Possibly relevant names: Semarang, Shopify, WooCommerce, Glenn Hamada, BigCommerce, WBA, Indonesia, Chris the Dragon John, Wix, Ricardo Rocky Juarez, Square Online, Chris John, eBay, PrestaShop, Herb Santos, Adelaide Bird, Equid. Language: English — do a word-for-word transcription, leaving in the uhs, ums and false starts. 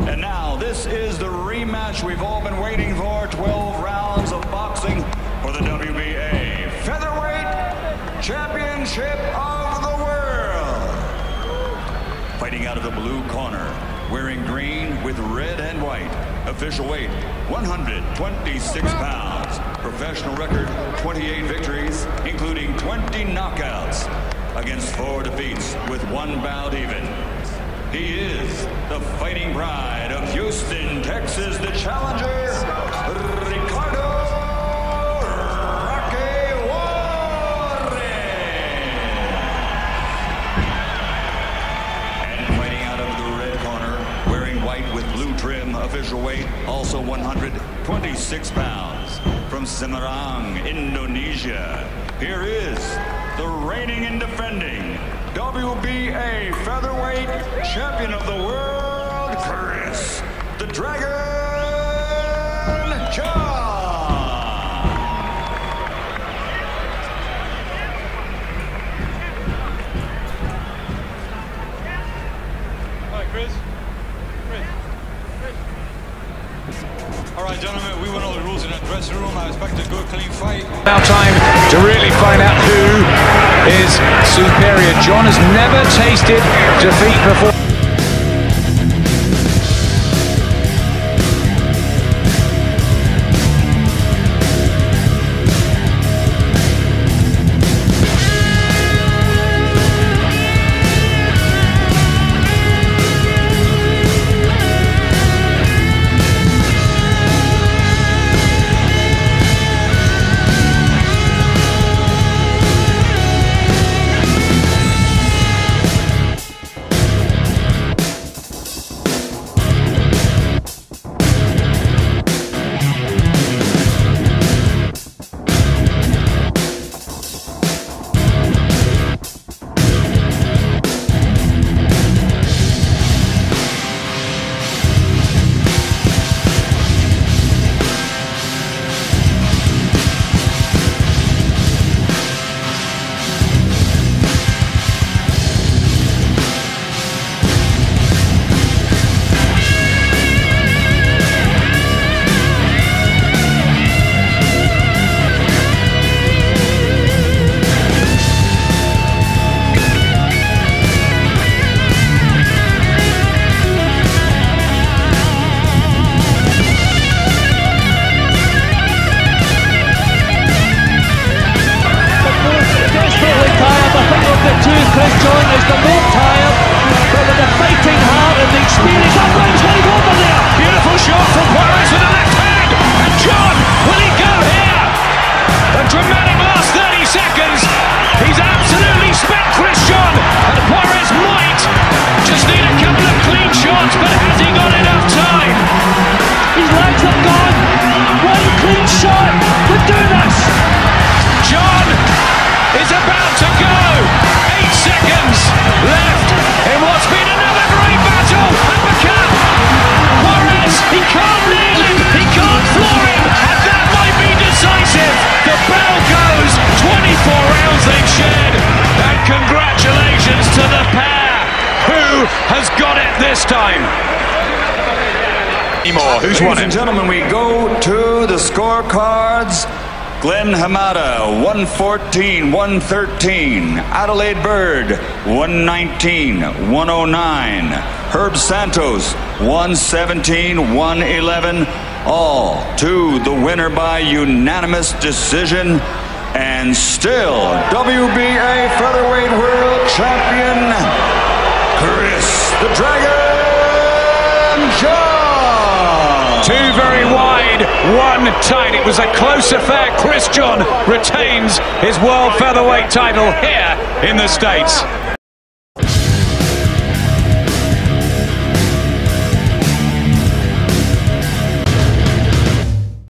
And now this is the rematch we've all been waiting for. twelve rounds of boxing for the W B A Featherweight Championship of the World. Fighting out of the blue corner, wearing green with red and white. Official weight, one hundred twenty-six pounds. Professional record, twenty-eight victories, including twenty knockouts. Against four defeats with one bout even. He is the fighting pride of Houston, Texas, the challenger, Ricardo Rocky Juarez. And fighting out of the red corner, wearing white with blue trim, official weight, also one hundred twenty-six pounds. From Semarang, Indonesia, here is the reigning and defending W B A Featherweight Champion of the World, Chris the Dragon John! All right, Chris. All right, gentlemen, we went over the rules in that dressing room. I expect a good, clean fight. Now time to really find out who is superior. John has never tasted defeat before. Chris John is the most tired, but with the fighting heart and the experience. That line's wide open there. Beautiful shot from Juarez with the left hand. And John, will he go here? The dramatic last thirty seconds. He's absolutely spent Chris John. And Juarez might just need a couple of clean shots, but has he got enough time? His legs are gone. One clean shot would do this. John is about to go. Eight seconds left in what's been another great battle. Uppercut. Juarez, he can't nail him. He can't floor him. And that might be decisive. The bell goes. twenty-four rounds they've shared. And congratulations to the pair. Who has got it this time? Anymore. Who's won it? Ladies and gentlemen, we go to the scorecards. Glenn Hamada, one fourteen, one thirteen. Adelaide Bird, one nineteen, one oh nine. Herb Santos, one seventeen, one eleven. All to the winner by unanimous decision. And still, W B A Featherweight World Champion, Chris the Dragon John. Two very wide. One tight. It was a close affair. Chris John retains his world featherweight title here in the States.